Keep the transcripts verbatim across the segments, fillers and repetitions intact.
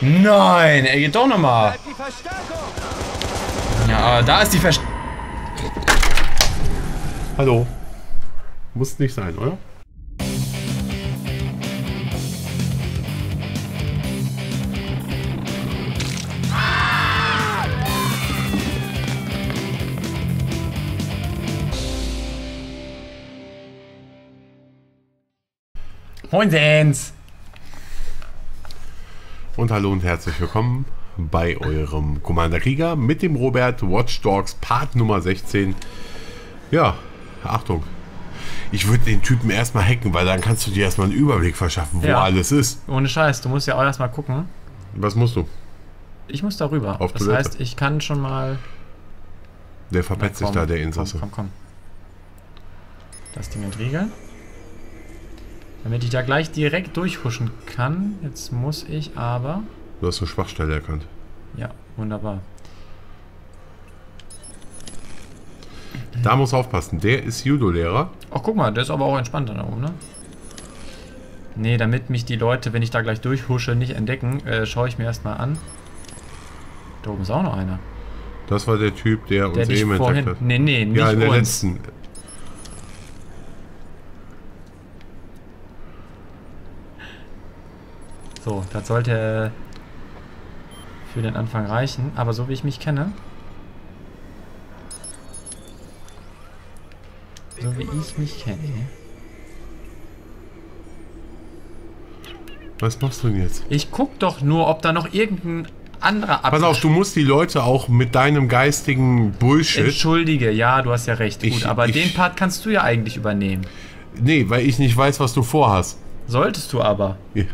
Nein, er geht doch nochmal. Ja, aber da ist die Verst... Hallo. Muss nicht sein, oder? Moin Sens! Und hallo und herzlich willkommen bei eurem Commander Krieger mit dem Robert Watchdogs Part Nummer sechzehn. Ja, Achtung. Ich würde den Typen erstmal hacken, weil dann kannst du dir erstmal einen Überblick verschaffen, wo ja alles ist. Ohne Scheiß, du musst ja auch erstmal gucken. Was musst du? Ich muss darüber. Auf das Toilette. Heißt, ich kann schon mal... Der verpetzt sich da, der Insasse. Komm, komm, komm. Das Ding entriegeln. Damit ich da gleich direkt durchhuschen kann, jetzt muss ich aber... Du hast eine Schwachstelle erkannt. Ja, wunderbar. Da muss aufpassen, der ist Judo-Lehrer. Ach guck mal, der ist aber auch entspannter da oben, ne? Nee, damit mich die Leute, wenn ich da gleich durchhusche, nicht entdecken, äh, schaue ich mir erstmal an. Da oben ist auch noch einer. Das war der Typ, der, der uns eben entdeckt hat. Nee, nee, nicht ja, in der uns. Letzten. So, das sollte für den Anfang reichen, aber so wie ich mich kenne, so wie ich mich kenne. Was machst du denn jetzt? Ich guck doch nur, ob da noch irgendein anderer ab. Pass auf, du musst die Leute auch mit deinem geistigen Bullshit. Entschuldige, ja, du hast ja recht. Ich, Gut, aber ich, den Part kannst du ja eigentlich übernehmen. Nee, weil ich nicht weiß, was du vorhast. Solltest du aber. Ja.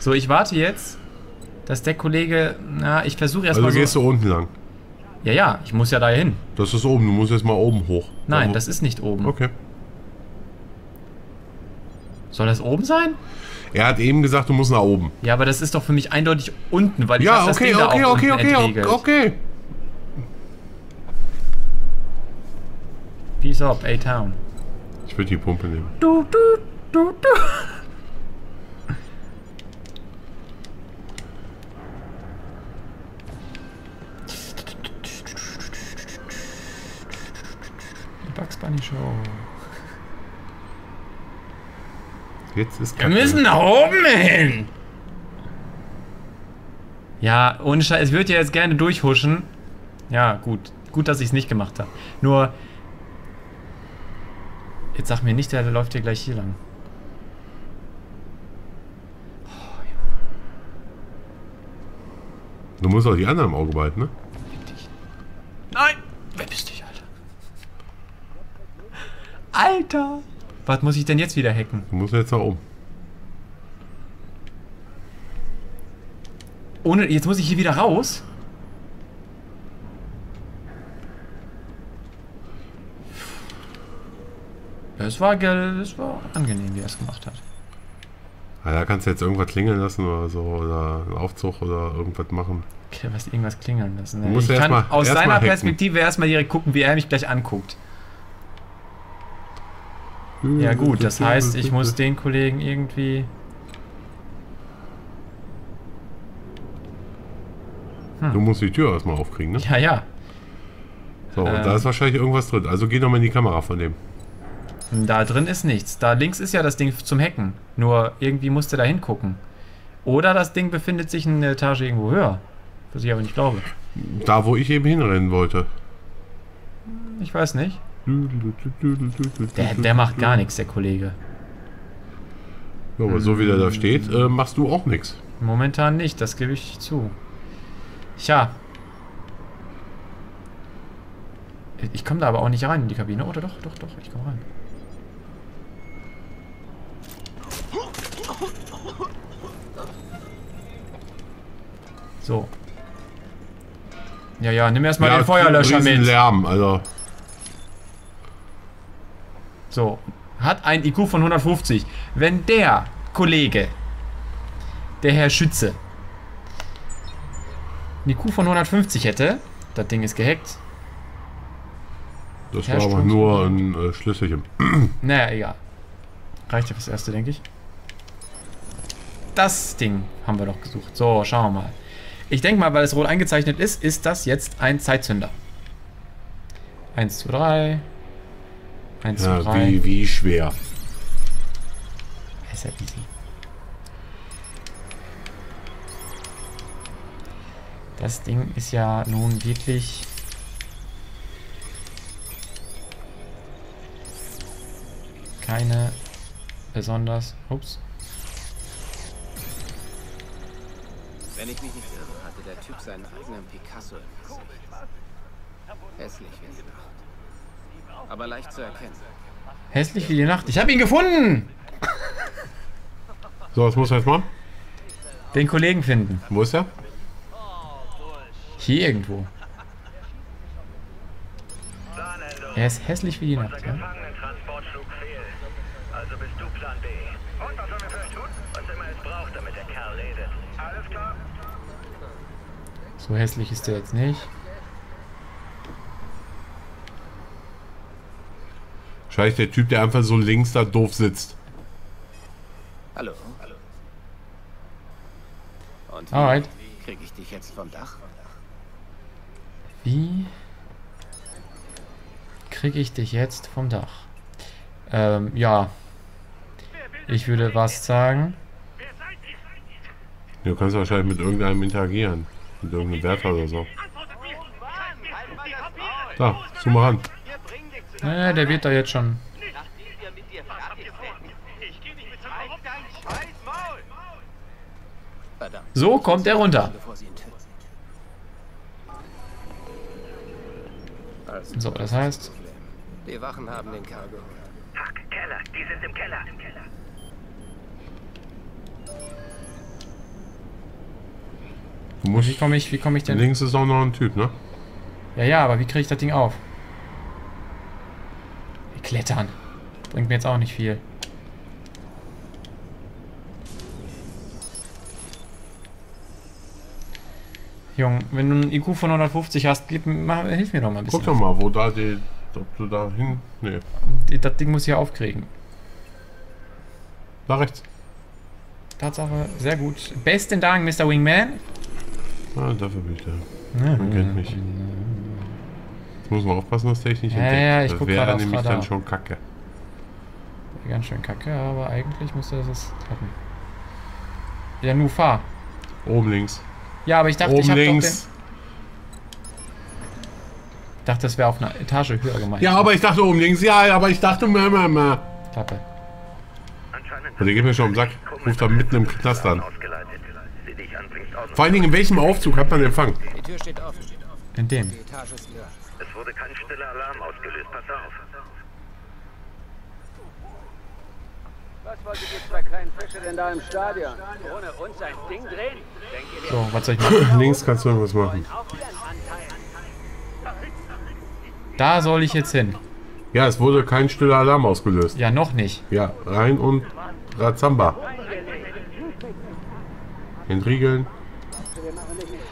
So, ich warte jetzt, dass der Kollege, na, ich versuche erstmal Also mal gehst so, du unten lang? Ja, ja, ich muss ja da hin. Das ist oben, du musst jetzt mal oben hoch. Nein, da das ist nicht oben. Okay. Soll das oben sein? Er hat eben gesagt, du musst nach oben. Ja, aber das ist doch für mich eindeutig unten, weil ich ja, weiß, okay, das Ding okay, da okay, okay, okay, okay. Peace up, A-Town. Ich würde die Pumpe nehmen. Du, du, du, du. Bunny Show. Jetzt ist Wir müssen nach oben hin! Ja, ohne Scheiß, ich würde ja jetzt gerne durchhuschen. Ja, gut. Gut, dass ich es nicht gemacht habe. Nur... Jetzt sag mir nicht, der läuft hier gleich hier lang. Oh, ja. Du musst auch die anderen im Auge behalten, ne? Nein! Wer bist du? Alter! Was muss ich denn jetzt wieder hacken? Du musst jetzt da oben. Ohne, jetzt muss ich hier wieder raus? Das war, das war angenehm, wie er es gemacht hat. Ja, da kannst du jetzt irgendwas klingeln lassen oder so, oder einen Aufzug oder irgendwas machen. Okay, was irgendwas klingeln lassen. Ne? Ich kann mal, aus seiner mal Perspektive erstmal direkt gucken, wie er mich gleich anguckt. Ja gut, das heißt, ich muss den Kollegen irgendwie... Hm. Du musst die Tür erstmal aufkriegen, ne? Ja, ja. So, und ähm. da ist wahrscheinlich irgendwas drin. Also geh nochmal in die Kamera von dem. Da drin ist nichts. Da links ist ja das Ding zum Hacken. Nur irgendwie musst du da hingucken. Oder das Ding befindet sich in einer Etage irgendwo höher. Was ich aber nicht glaube. Da, wo ich eben hinrennen wollte. Ich weiß nicht. Der, der macht gar nichts, der Kollege. Ja, aber so wie der da steht, äh, machst du auch nichts. Momentan nicht, das gebe ich zu. Tja. Ich komme da aber auch nicht rein in die Kabine, oder doch? Doch, doch, ich komme rein. So. Ja, ja, nimm erstmal ja, den Feuerlöscher mit. Lärm, also. So, hat ein I Q von hundertfünfzig. Wenn der Kollege, der Herr Schütze, ein I Q von hundertfünfzig hätte, das Ding ist gehackt. Das Herr war aber Strunz nur ein äh, Schlüsselchen. Naja, egal. Reicht ja fürs Erste, denke ich. das Ding haben wir doch gesucht. So, schauen wir mal. Ich denke mal, weil es rot eingezeichnet ist, ist das jetzt ein Zeitzünder. eins, zwei, drei. eins, zwei, drei. Ja, wie, wie schwer. Ist ja easy. Das Ding ist ja nun wirklich... keine besonders... Ups. Wenn ich mich nicht irre, hatte der Typ seinen eigenen Picasso im Gesicht. Hässlich wie die Nacht. Aber leicht zu erkennen. Hässlich wie die Nacht. Ich habe ihn gefunden! So, was muss er jetzt machen? Den Kollegen finden. Wo ist er? Hier irgendwo. Er ist hässlich wie die Nacht, ja? Also bist du Plan B. Und was sollen wir für euch tun? Was immer es braucht, damit der Kerl redet. Alles klar? So hässlich ist der jetzt nicht. Wahrscheinlich der Typ, der einfach so links da doof sitzt. Hallo. Hallo. Und alright. Wie krieg ich dich jetzt vom Dach? Wie kriege ich dich jetzt vom Dach? Ähm, ja. Ich würde was sagen. Du kannst wahrscheinlich mit irgendeinem interagieren. Mit irgendeinem Wärter oder so. Da, zu mal ran. Naja, der wird da jetzt schon. So kommt er runter. So, das heißt... die Wachen haben den Kerl geholt. Fuck, Keller, die sind im Keller. Im Keller. Du musst, wie komme ich, wie komme ich denn? Links ist auch noch ein Typ, ne? Ja, ja, aber wie kriege ich das Ding auf? Wir klettern. Bringt mir jetzt auch nicht viel. Jung, wenn du einen I Q von hundertfünfzig hast, gib, mach, hilf mir doch mal ein bisschen. Guck doch mal, wo da die... ob du da hin... Nee. Das Ding muss ich ja aufkriegen. Da rechts. Tatsache, sehr gut. Besten Dank, Mister Wingman. Ah, dafür bin ich da. Man kennt mich. Jetzt muss man aufpassen, dass der ich nicht ja, entdeckt. Ja, ich das guck wäre nämlich Radar. Dann schon kacke. Ganz schön kacke, aber eigentlich müsste das jetzt klappen. Ja, nur fahr. Oben links. Ja, aber ich dachte, Oben ich hab links. Doch den... Ich dachte, das wäre auf einer Etage höher gemeint. Ja, aber ich dachte oben links. Ja, aber ich dachte, Mama, Mama. Klappe. Also, der geht mir schon um den Sack. Ruft da mitten im Knast an. Vor allen Dingen, in welchem Aufzug hat man Empfang? Die Tür steht auf. In dem. Die Etage ist leer. Es wurde kein stiller Alarm ausgelöst. Pass auf. Was wollt ihr jetzt bei kleinen Fische denn da im Stadion? Ohne uns ein Ding drehen. So, was soll ich machen? Links kannst du irgendwas machen. Da soll ich jetzt hin. Ja, es wurde kein stiller Alarm ausgelöst. Ja, noch nicht. Ja, rein und Razamba. Entriegeln.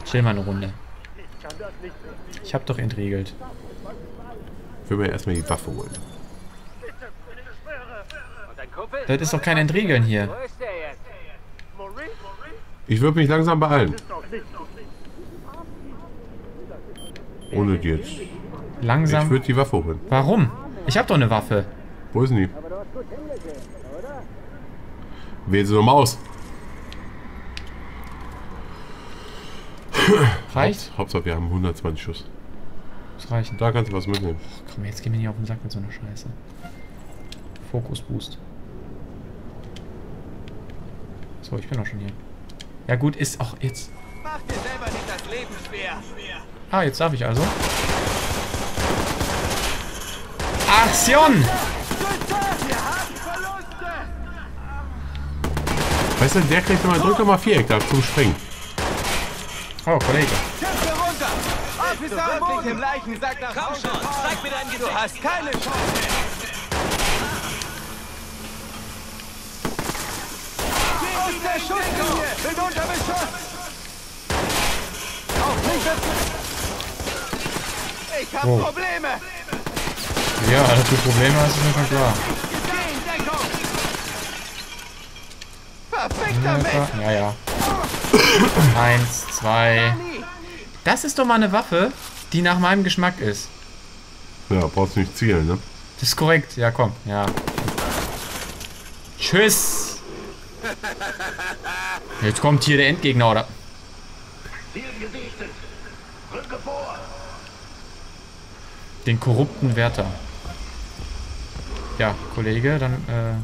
Chill mal eine Runde. Ich hab doch entriegelt. Ich will mir erstmal die Waffe holen. Das ist doch kein Entriegeln hier. Ich würde mich langsam beeilen. Ohne die jetzt. Langsam. Ich würde die Waffe holen. Warum? Ich habe doch eine Waffe. Wo ist denn die? Wähl sie nochmal aus. Reicht? Hauptsache wir haben hundertzwanzig Schuss. Das reicht. Da kannst du was mitnehmen. Ach, komm, jetzt geh mir nicht auf den Sack mit so einer Scheiße. Fokus Boost. So, ich bin auch schon hier. Ja gut, ist auch jetzt. Mach dir selber nicht das Leben schwer. Ah, jetzt darf ich also. Aktion! Weißt du, der kriegt immer, drückt nochmal Viereck da zum Springen. Oh, Kollege. Ich hab oh. Probleme! Ja, dass du Probleme hast, ist mir schon klar. damit! Ja, ja. Eins, zwei. Das ist doch mal eine Waffe, die nach meinem Geschmack ist. Ja, brauchst nicht zielen, ne? Das ist korrekt. Ja, komm. Ja. Tschüss! Jetzt kommt hier der Endgegner, oder? Den korrupten Wärter. Ja, Kollege, dann... Äh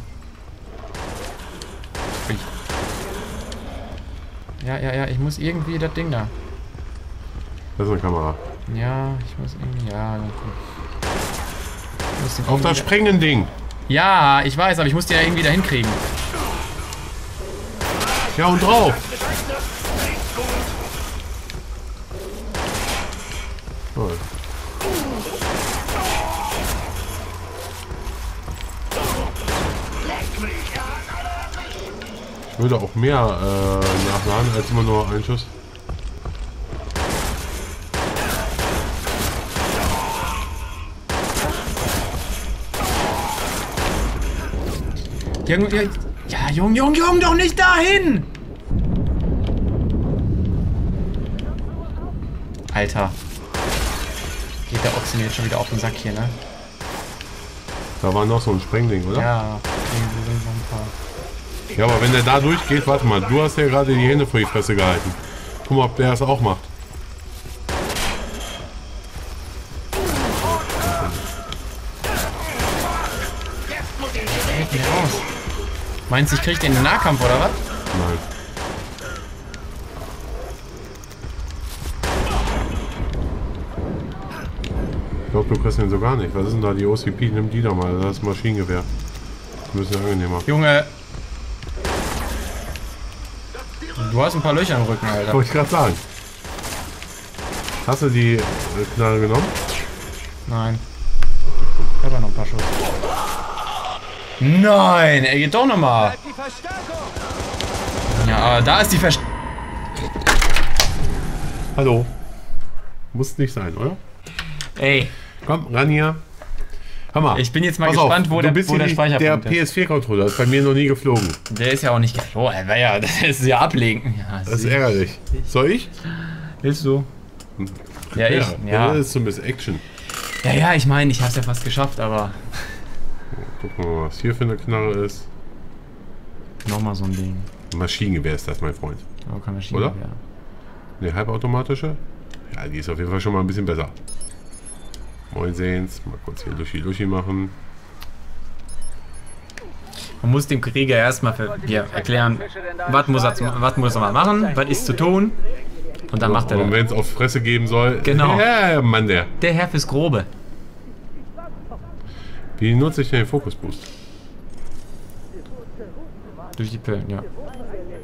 ja, ja, ja, ich muss irgendwie das Ding da. Das ist eine Kamera. Ja, ich muss irgendwie... Ja, dann guck. Auf das sprengende Ding! Ja, ich weiß, aber ich muss die ja irgendwie da hinkriegen. Ja, und drauf! Cool. Ich würde auch mehr äh, nachladen als immer nur einen Schuss. Ja, Junge, Junge, Junge, doch nicht dahin! Alter. Geht der Ochse mir jetzt schon wieder auf den Sack hier, ne? Da war noch so ein Sprengding, oder? Ja, irgendwie sind noch ein paar. Ja, aber wenn der da durchgeht, warte mal, du hast ja gerade die Hände vor die Fresse gehalten. Guck mal, ob der das auch macht. Meinst du, ich krieg den in den Nahkampf, oder was? Nein. Ich glaube, du kriegst den so gar nicht. Was ist denn da? Die O C P, nimm die da mal. Das ist ein Maschinengewehr. Das ist ein bisschen angenehmer. Junge! Du hast ein paar Löcher im Rücken, Alter. Wollte ich gerade sagen. Hast du die Knarre genommen? Nein. Ich hab ja noch ein paar Schuss. Nein, er geht doch nochmal. Ja, da ist die Verst... Hallo. Muss nicht sein, oder? Ey. Komm, ran hier. Hör mal. Ich bin jetzt mal Pass gespannt, auf, wo, der, wo der Speicherpunkt ist. Der P S vier-Controller ist bei mir noch nie geflogen. Der ist ja auch nicht geflogen. Oh, ja, das ist ja ablenken. Ja, das ist ärgerlich. Soll ich? Willst du? Ja, ich. Ja. Ja, das ist so ein bisschen Action. Ja, ja, ich meine, ich hab's ja fast geschafft, aber... Gucken wir mal, was hier für eine Knarre ist. Nochmal so ein Ding. Maschinengewehr ist das, mein Freund. Aber kein Maschinengewehr. Oder? Ne, halbautomatische? Ja, die ist auf jeden Fall schon mal ein bisschen besser. Moin sehens. Mal kurz hier Lushi Lushi machen. Man muss dem Krieger erstmal ja, erklären, was muss, muss er mal machen, was ist zu tun. Und dann so, macht er das. Und wenn es auf Fresse geben soll. Genau. Ja, Mann, der. Der Herr fürs Grobe. Wie nutze ich denn den Fokus-Boost? Durch die Pillen, ja.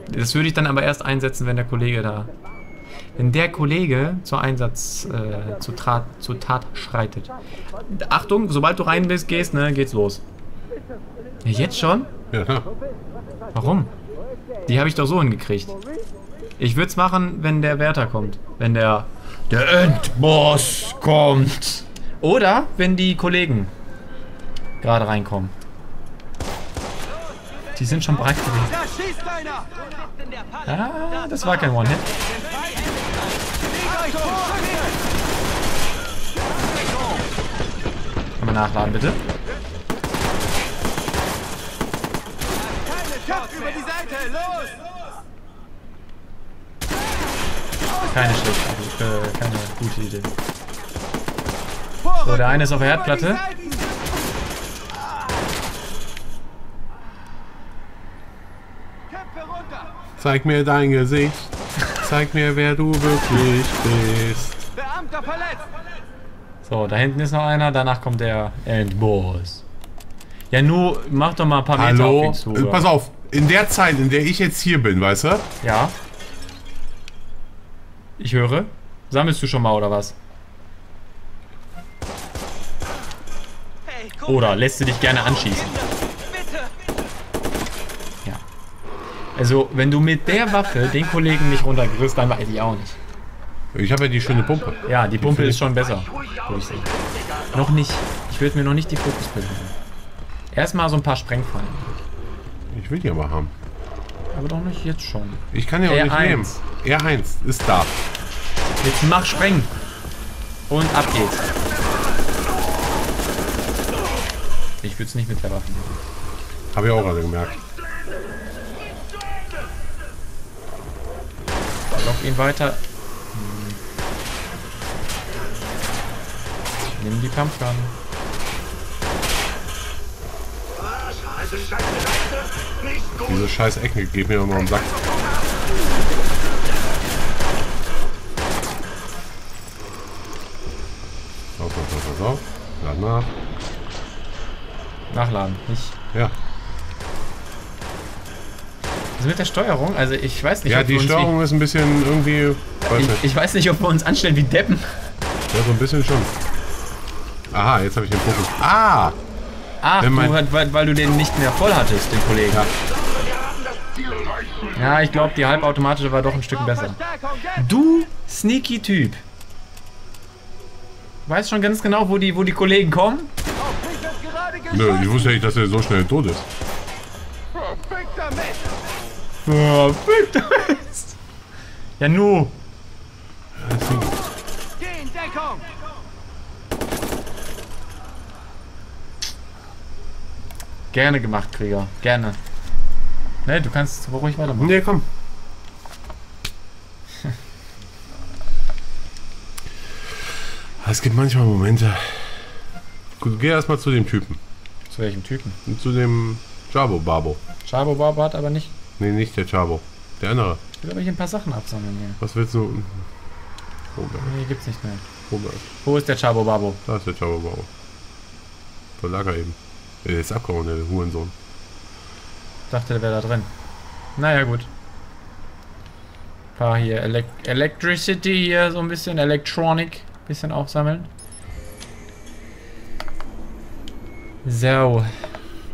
Das würde ich dann aber erst einsetzen, wenn der Kollege da... Wenn der Kollege zur Einsatz, äh, zur, Tat, zur Tat schreitet. Achtung, sobald du rein bist, gehst, ne, geht's los. Ja, jetzt schon? Ja. Warum? Die habe ich doch so hingekriegt. Ich würde es machen, wenn der Wärter kommt. Wenn der... Der Endboss kommt! Oder wenn die Kollegen... gerade reinkommen. Die sind schon bereit gewesen. Ah, das war kein One-Hit. Mal nachladen, bitte. Keine schlechte, äh, keine gute Idee. So, der eine ist auf der Herdplatte. Zeig mir dein Gesicht. Zeig mir, wer du wirklich bist. So, da hinten ist noch einer. Danach kommt der Endboss. Ja, nur mach doch mal ein paar Meter auf ihn zu. Pass auf, in der Zeit, in der ich jetzt hier bin, weißt du? Ja. Ich höre. Sammelst du schon mal, oder was? Oder lässt du dich gerne anschießen? Also, wenn du mit der Waffe den Kollegen nicht runtergriffst, dann weiß ich auch nicht. Ich habe ja die schöne Pumpe. Ja, die Pumpe ist schon besser. Noch nicht. Ich würde mir noch nicht die Fokuspille nehmen. Erstmal so ein paar Sprengfallen. Ich will die aber haben. Aber doch nicht jetzt schon. Ich kann ja auch nicht nehmen. R eins ist da. Jetzt mach sprengen. Und ab geht's. Ich würde es nicht mit der Waffe machen. Habe ich auch gerade gemerkt. Lock ihn weiter. Hm. Nimm die Kampfgarten. Diese scheiß Ecke geht mir immer um den Sack. Auf, auf, auf, auf, auf. Lad nach. Nachladen, nicht? Ja. Also mit der Steuerung, also ich weiß nicht, ja, ob die wir uns Steuerung ist ein bisschen irgendwie. Weiß ich, nicht. ich weiß nicht, ob wir uns anstellen wie Deppen. Ja, so ein bisschen schon. Aha, jetzt habe ich den Fokus. Ah! Ach, du, weil, weil du den nicht mehr voll hattest, den Kollegen. Ja, ja, ich glaube, die halbautomatische war doch ein Stück besser. Du sneaky Typ. Weißt schon ganz genau, wo die, wo die Kollegen kommen? Nö, ich wusste nicht, dass er so schnell tot ist. Perfekter Mist. Ja, nu. Gerne gemacht, Krieger. Gerne. Ne, du kannst aber ruhig weitermachen. Ne, komm. Es gibt manchmal Momente. Gut, geh erstmal zu dem Typen. Zu welchem Typen? Zu dem Chabo Babo. Chabo Babo hat aber nicht. Ne, nicht der Chabo. Der andere. Ich will aber hier ein paar Sachen absammeln hier. Was willst du? Robert. Ne, gibt's nicht mehr. Robert. Wo ist der Chabo Babo? Da ist der Chabo Babo. Da lag er eben. Der ist abgehauen, der Hurensohn. Ich dachte, der wäre da drin. Naja, gut. Ein paar hier Elek Electricity hier, so ein bisschen Electronic. Bisschen aufsammeln. So.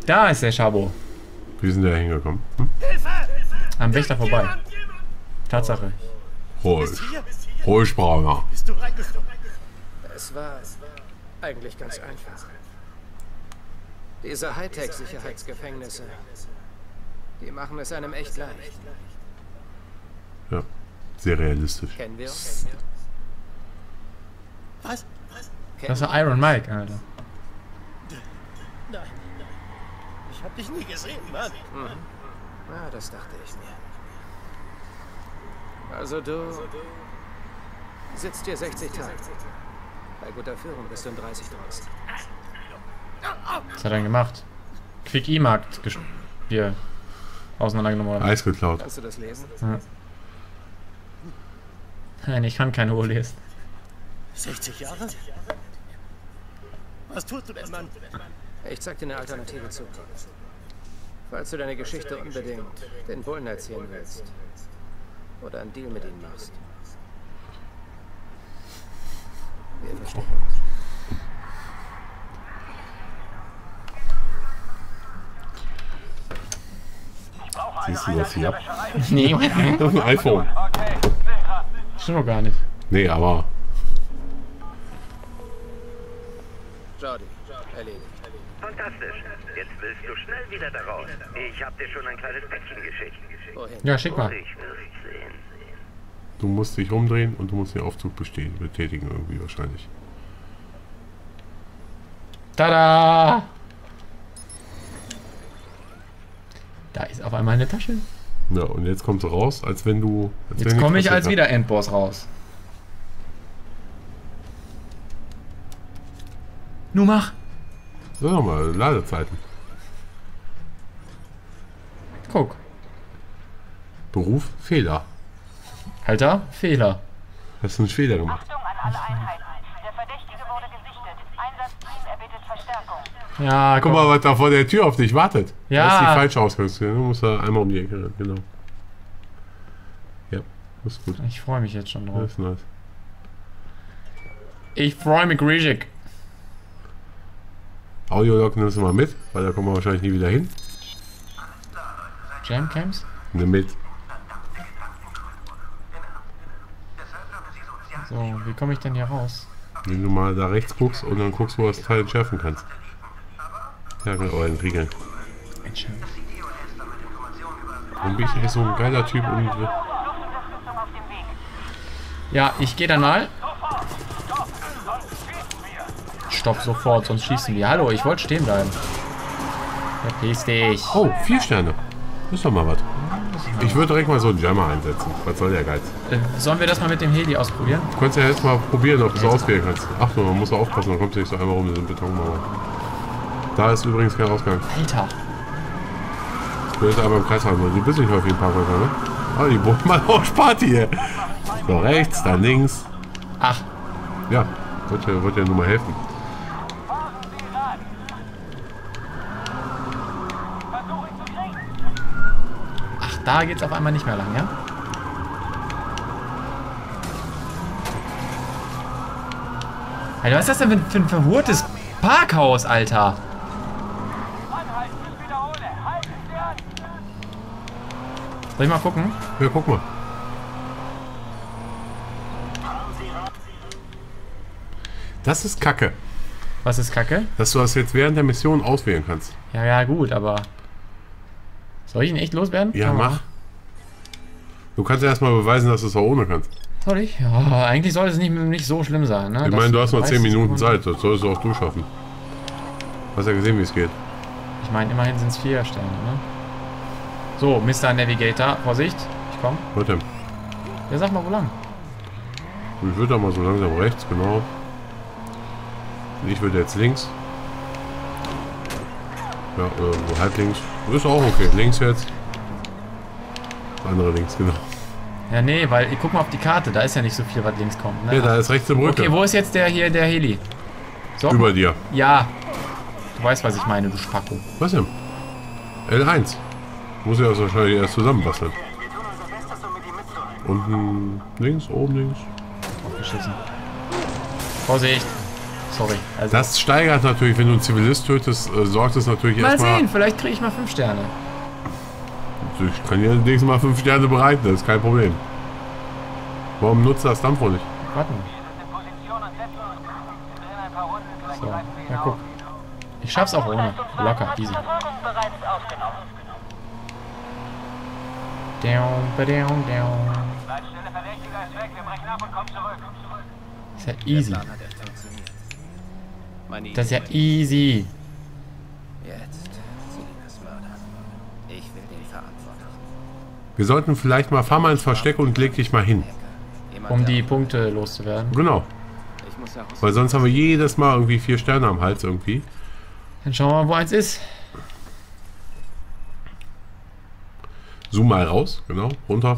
Da ist der Chabo. Wie sind der hingekommen? Hm? Am Wächter vorbei. Tatsache. Ruhig. Ruhig, Brauner. Es war eigentlich ganz einfach. Diese Hightech-Sicherheitsgefängnisse, die machen es einem echt leicht. Ja, sehr realistisch. Kennen wir uns? Was? Das war Iron Mike, Alter. Nein, nein. Ich hab dich nie gesehen, Mann. Hm. Ja, das dachte ich mir. Also du sitzt hier sechzig Tage. Bei guter Führung bist du in dreißig draußen. Was hat er denn gemacht? Quick-E-Markt hier auseinandergenommen. Eis geklaut. Kannst du das lesen? Ja. Nein, ich kann keine Uhr lesen. sechzig Jahre? Was tut du denn, Mann? Ich zeig dir eine Alternative zu. Falls du deine Geschichte unbedingt den Bullen erzählen willst oder einen Deal mit ihnen machst. Wir verstehen uns. Siehst du das hier ab? Nee, das ist ein iPhone. Stimmt doch gar nicht. Nee, aber. Jordi, erledigt. Fantastisch. Jetzt willst du schnell wieder da raus. Ich hab dir schon ein kleines Päckchen geschickt. Ja, schick mal. Du musst dich rumdrehen und du musst den Aufzug bestehen, betätigen irgendwie wahrscheinlich. Tada! Da ist auf einmal eine Tasche. Ja, und jetzt kommst du raus, als wenn du... Als jetzt komme ich als wieder Endboss raus. Nur mach! So, nochmal, Ladezeiten. Guck. Beruf, Fehler. Alter, Fehler. Hast du einen Fehler gemacht? Achtung an alle Einheiten. Der Verdächtige wurde gesichtet. Einsatzteam erbittet Verstärkung. Ja, guck mal, was da vor der Tür auf dich wartet. Ja. Das ist die falsche Ausgangstür. Du musst da einmal um die Ecke rennen, genau. Ja, das ist gut. Ich freue mich jetzt schon drauf. Das ist nice. Ich freue mich riesig. Audiolog nimmst du mal mit, weil da kommen wir wahrscheinlich nie wieder hin. Jamcams? Nimm mit. So, wie komme ich denn hier raus? Wenn du mal da rechts guckst und dann guckst, wo du das Teil entschärfen kannst. Ja, mit euren Riegeln. Entschärfen. Warum bin ich eigentlich so ein geiler Typ? Und ja, ich gehe dann mal. Stopp sofort, sonst schießen wir. Hallo, ich wollte stehen bleiben. Verpiss dich. Oh, vier Sterne. Ist doch mal was. Ich würde direkt mal so einen Jammer einsetzen. Was soll der Geiz? Äh, sollen wir das mal mit dem Heli ausprobieren? Du kannst ja jetzt mal probieren, ob du es auswählen kannst. Achtung, man muss aufpassen, dann kommt du nicht so einmal rum mit dem Betonmauer. Da ist übrigens kein Ausgang. Alter. Du willst aber im Kreis haben. Du bist nicht auf jeden Parkplatz, ne? Ah, die braucht mal auch Party hier. So, rechts, dann links. Ach. Ja, wollte ja, wollt ja nur mal helfen. Ach, da geht's auf einmal nicht mehr lang, ja? Alter, was ist das denn für ein verwurtes Parkhaus, Alter? Soll ich mal gucken? Ja, guck mal. Das ist Kacke. Was ist Kacke? Dass du das jetzt während der Mission auswählen kannst. Ja, ja, gut, aber... Soll ich ihn echt loswerden? Ja, mach. mach. Du kannst ja erstmal beweisen, dass du es auch ohne kannst. Soll ich? Ja, eigentlich sollte es nicht, nicht so schlimm sein, ne? Ich meine, du hast mal zehn Minuten Zeit, das solltest du auch durchschaffen. Du hast ja gesehen, wie es geht. Ich meine, immerhin sind es vier Sterne, ne? So, Mister Navigator, Vorsicht, ich komm. Warte. Ja, sag mal, wo lang? Ich würde da mal so langsam rechts, genau. Und ich würde jetzt links. Ja, äh, halb links. Ist auch okay. Links jetzt. Andere links, genau. Ja, nee, weil, ich guck mal auf die Karte, da ist ja nicht so viel, was links kommt, ne? Ja, da ist rechts eine Brücke. Okay, wo ist jetzt der hier, der Heli? So. Über dir. Ja. Du weißt, was ich meine, du Spacko. Was denn? L eins. Muss ja also wahrscheinlich erst zusammenbasteln. Unten links, oben links. Aufgeschissen. Vorsicht! Sorry. Also das steigert natürlich, wenn du einen Zivilist tötest, äh, sorgt es natürlich erstmal... Mal erst sehen, mal, vielleicht kriege ich mal fünf Sterne. Ich kann ja nächstes Mal fünf Sterne bereiten, das ist kein Problem. Warum nutzt das Dampfer nicht? Warten. So, ja guck. Ich schaff's auch ohne. Locker, easy. Ist ja easy. Das ist ja easy. Wir sollten vielleicht mal, fahr mal ins Versteck und leg dich mal hin. Um die Punkte loszuwerden. Genau. Weil sonst haben wir jedes Mal irgendwie vier Sterne am Hals irgendwie. Dann schauen wir mal, wo eins ist. Zoom mal raus, genau, runter.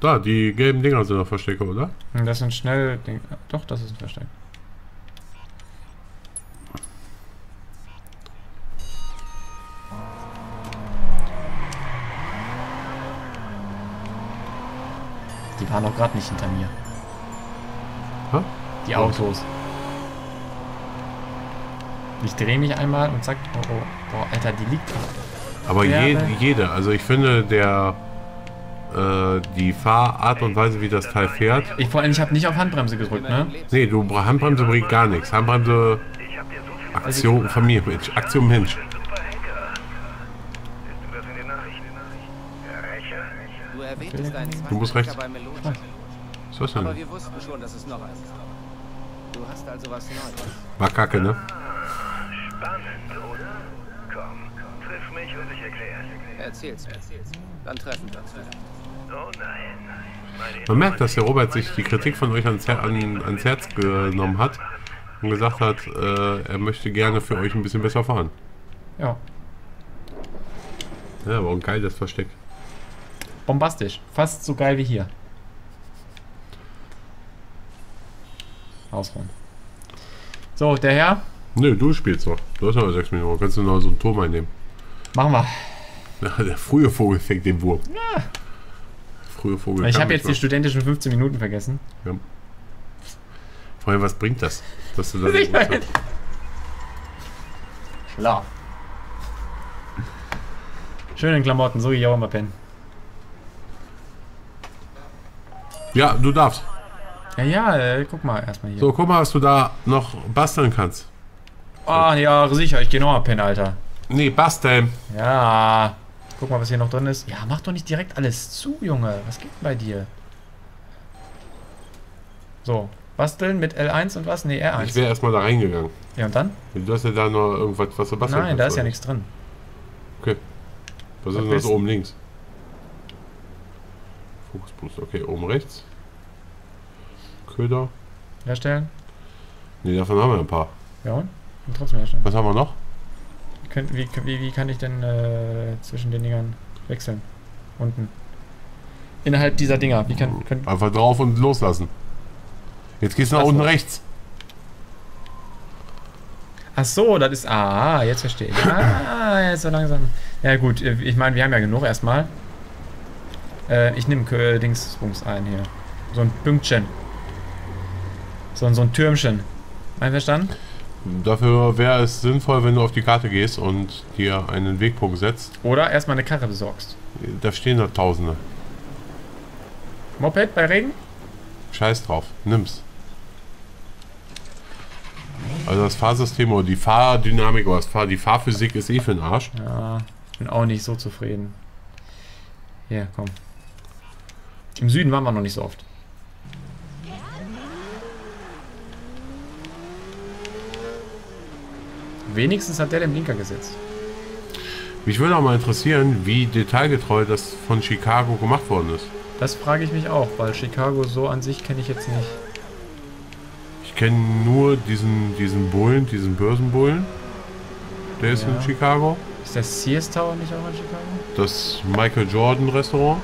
Da, die gelben Dinger sind doch Verstecke, oder? Das sind schnell Dinger. Doch, das ist ein Versteck. Die waren doch gerade nicht hinter mir. Hä? Die Autos. Ich drehe mich einmal und sag, oh, oh, boah, Alter, die liegt gerade. Aber jede, jede, also ich finde, der äh, die Fahrart und Weise, wie das Teil fährt. Ich vor allem, ich habe nicht auf Handbremse gedrückt, ne? Nee, du Handbremse bringt gar nichts. Handbremse Aktion, also Familie, Mensch, Aktion Mensch. Okay. Du musst rechts. Was? Was ist das denn? War Kacke, ne? Erzähl's mir. Dann treffen wir uns wieder. Man merkt, dass der Robert sich die Kritik von euch ans, Her an, ans Herz genommen hat und gesagt hat, äh, er möchte gerne für euch ein bisschen besser fahren. Ja. Ja, aber ein geiles Versteck. Bombastisch. Fast so geil wie hier. Ausruhen. So, der Herr? Nö, du spielst noch. Du hast noch sechs Minuten. Kannst du noch so einen Turm einnehmen? Machen wir. Na, der frühe Vogel fängt den Wurm. Ja. Frühe Vogel. Ich habe jetzt mal die studentischen fünfzehn Minuten vergessen. Ja. Vor allem, was bringt das? Dass du das nicht weißt. Schlaf. Schöne Klamotten, so gehe ich auch immer pennen. Ja, du darfst. Ja, ja, äh, guck mal erstmal hier. So, guck mal, was du da noch basteln kannst. Ah, oh, ja, sicher, ich gehe noch mal pennen, Alter. Nee, basteln. Ja. Guck mal, was hier noch drin ist. Ja, mach doch nicht direkt alles zu, Junge. Was geht denn bei dir? So, basteln mit L eins und was? Ne, R eins. Ich wäre erstmal da reingegangen. Ja, und dann? Du hast ja da noch irgendwas, was du basteln Nein, kannst, da ist oder? Ja nichts drin. Okay. Was ist denn das oben links? Fokuspunkt, okay, oben rechts. Köder. Herstellen. Ne, davon haben wir ein paar. Ja, und? Und trotzdem herstellen. Was haben wir noch? Wie, wie, wie kann ich denn äh, zwischen den Dingern wechseln? Unten. Innerhalb dieser Dinger. Wie kann, können Einfach drauf und loslassen. Jetzt gehst du nach Ach unten so. rechts. Ach so, das ist... Ah, jetzt verstehe ich. Ah, jetzt so langsam. Ja gut, ich meine, wir haben ja genug erstmal. Äh, ich nehme äh, Dingsbums ein hier. So ein Pünktchen. So, so ein Türmchen. Einverstanden? Dafür wäre es sinnvoll, wenn du auf die Karte gehst und dir einen Wegpunkt setzt. Oder erstmal eine Karre besorgst. Da stehen da Tausende. Moped bei Regen? Scheiß drauf, nimm's. Also das Fahrsystem oder die Fahrdynamik oder die Fahrphysik ist eh für den Arsch. Ja, bin auch nicht so zufrieden. Ja, komm. Im Süden waren wir noch nicht so oft. Wenigstens hat der den Blinker gesetzt. Mich würde auch mal interessieren, wie detailgetreu das von Chicago gemacht worden ist. Das frage ich mich auch, weil Chicago so an sich kenne ich jetzt nicht. Ich kenne nur diesen, diesen Bullen, diesen Börsenbullen. Der ist ja. in Chicago. Ist der Sears Tower nicht auch in Chicago? Das Michael Jordan Restaurant.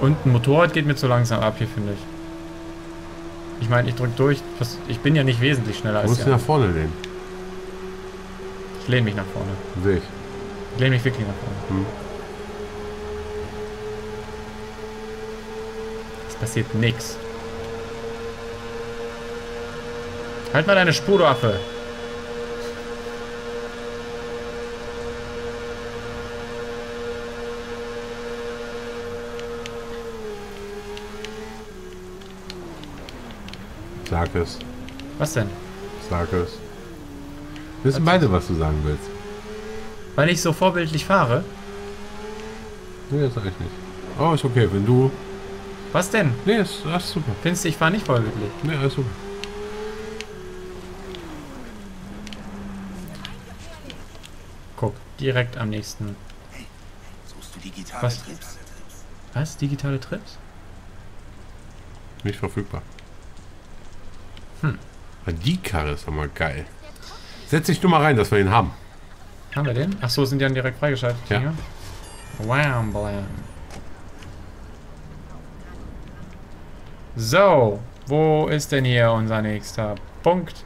Und ein Motorrad geht mir zu langsam ab hier, finde ich. Ich meine, ich drück durch. Ich bin ja nicht wesentlich schneller als du. Du musst nach vorne lehnen. Ich lehne mich nach vorne. Sehe ich. Ich lehne mich wirklich nach vorne. Hm. Es passiert nichts. Halt mal deine Spur, du Affe. Sag es. Was denn? Sag es. Wir wissen beide, was du sagen willst. Weil ich so vorbildlich fahre? Nee, das sag ich nicht. Oh, ist okay, wenn du... Was denn? Nee, ist, das ist super. Findest du, ich fahre nicht vorbildlich? Nee, alles super. Guck, direkt am nächsten. Hey, suchst du digitale was? Trips? Was? Digitale Trips? Nicht verfügbar. Hm. Die Karre ist doch mal geil. Setz dich nur mal rein, dass wir ihn haben. Haben wir den? Achso, sind die dann direkt freigeschaltet? Ja. Wham, blam. So, wo ist denn hier unser nächster Punkt?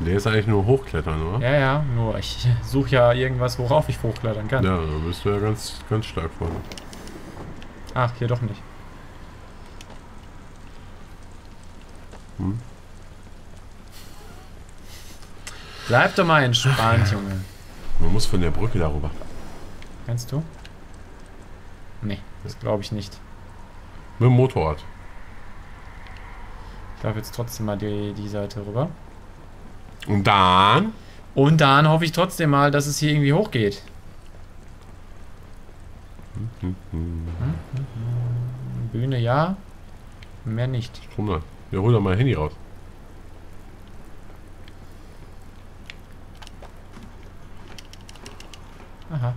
Der ist eigentlich nur hochklettern, oder? Ja, ja, nur ich suche ja irgendwas, worauf ich hochklettern kann. Ja, da bist du ja ganz, ganz stark vorne. Ach, hier doch nicht. Hm. Bleib doch mal entspannt, Junge. Man muss von der Brücke darüber. Kannst du? Nee, das glaube ich nicht. Mit dem Motorrad. Ich darf jetzt trotzdem mal die, die Seite rüber. Und dann? Und dann hoffe ich trotzdem mal, dass es hier irgendwie hochgeht. Hm, hm, hm. Bühne ja, mehr nicht. Komm dann. Ja, hol doch mal Handy raus. Aha.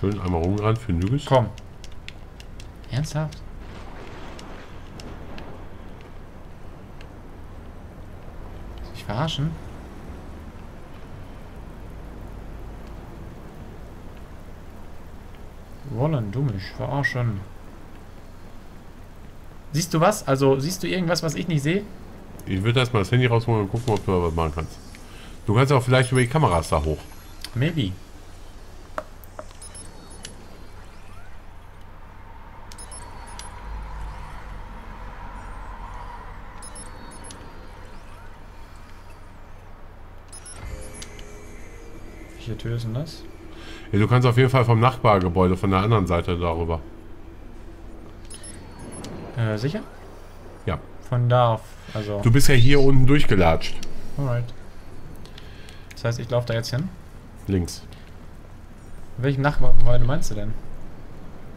Schön einmal rumgerannt für Nügels. Komm. Ernsthaft? Muss ich verarschen? Wollen du mich verarschen? Siehst du was? Also, siehst du irgendwas, was ich nicht sehe? Ich würde erstmal das Handy rausholen und gucken, ob du was machen kannst. Du kannst auch vielleicht über die Kameras da hoch. Maybe. Welche Tür ist denn das? Ja, du kannst auf jeden Fall vom Nachbargebäude von der anderen Seite darüber. Sicher? Ja. von da auf. Also du bist ja hier unten durchgelatscht. Alright. Das heißt, ich laufe da jetzt hin? Links. Welchem Nachbargebäude meinst du denn?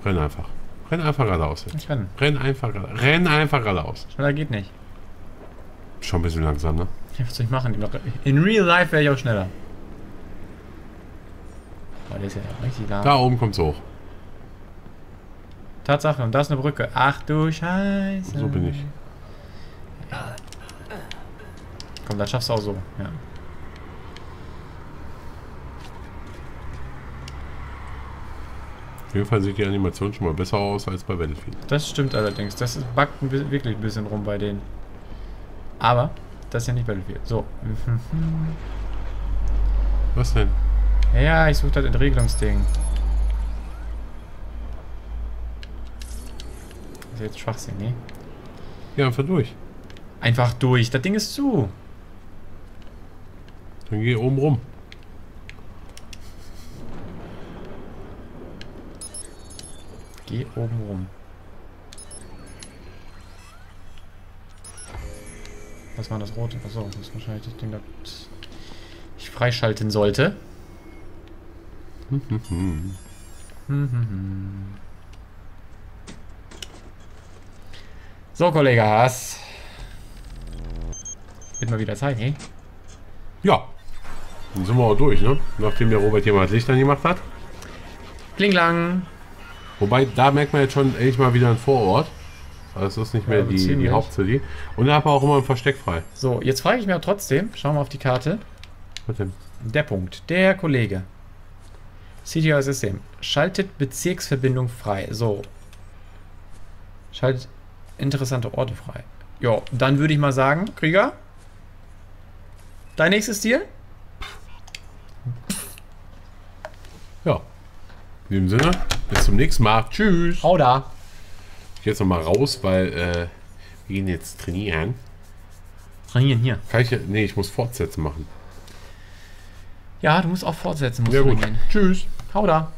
Renn einfach. Renn einfach geradeaus jetzt. Ich renn. Renn einfach geradeaus. Renn einfach geradeaus. Schneller geht nicht. Schon ein bisschen langsam, ne? Was soll ich machen? In real life wäre ich auch schneller. Boah, der ist ja richtig lahm. Da oben kommt's hoch. Tatsache, und da ist eine Brücke. Ach du Scheiße. So bin ich. Komm, das schaffst du auch so. Ja. Auf jeden Fall sieht die Animation schon mal besser aus als bei Battlefield. Das stimmt allerdings. Das backt wirklich ein bisschen rum bei denen. Aber das ist ja nicht Battlefield. So. Was denn? Ja, ich suche das Entregelungsding. Das ist jetzt Schwachsinn, ne? Ja, einfach durch. Einfach durch. Das Ding ist zu. Dann geh oben rum. Geh oben rum. Was war das rote? Achso, das ist wahrscheinlich das Ding, das ich freischalten sollte. So, Kollege Haas. Wird mal wieder Zeit, hey? Ja. Dann sind wir auch durch, ne? Nachdem der Robert jemand Licht angemacht hat. Klinglang. Wobei, da merkt man jetzt schon endlich mal wieder einen Vorort. Also es ist nicht mehr ja, die, die Hauptcity. Und da haben wir auch immer ein Versteck frei. So, jetzt frage ich mich aber trotzdem. Schauen wir auf die Karte. Was denn? Der Punkt. Der Kollege. C T R System. Schaltet Bezirksverbindung frei. So. Schaltet interessante Orte frei. Ja, dann würde ich mal sagen, Krieger. Dein nächstes Ziel? Ja. In dem Sinne. Bis zum nächsten Mal. Tschüss. Hau da. Ich gehe jetzt nochmal raus, weil äh, wir gehen jetzt trainieren. Trainieren hier? Kann ich, nee, ich muss fortsetzen machen. Ja, du musst auch fortsetzen. Musst ja, gut. Trainieren. Tschüss. Hau da.